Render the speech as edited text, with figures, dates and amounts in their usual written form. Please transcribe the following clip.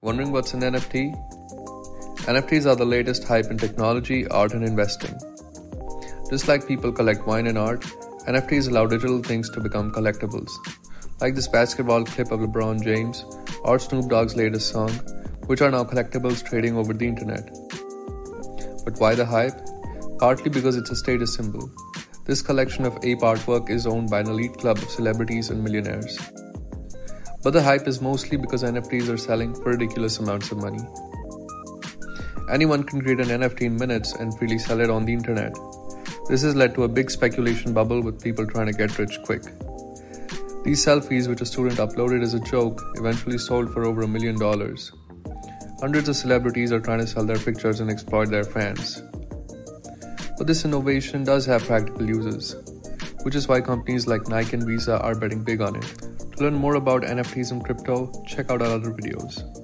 Wondering what's an NFT? NFTs are the latest hype in technology, art and investing. Just like people collect wine and art, NFTs allow digital things to become collectibles. Like this basketball clip of LeBron James or Snoop Dogg's latest song, which are now collectibles trading over the internet. But why the hype? Partly because it's a status symbol. This collection of ape artwork is owned by an elite club of celebrities and millionaires. But the hype is mostly because NFTs are selling for ridiculous amounts of money. Anyone can create an NFT in minutes and freely sell it on the internet. This has led to a big speculation bubble with people trying to get rich quick. These selfies, which a student uploaded as a joke, eventually sold for over $1 million. Hundreds of celebrities are trying to sell their pictures and exploit their fans. But this innovation does have practical uses, which is why companies like Nike and Visa are betting big on it. To learn more about NFTs and crypto, check out our other videos.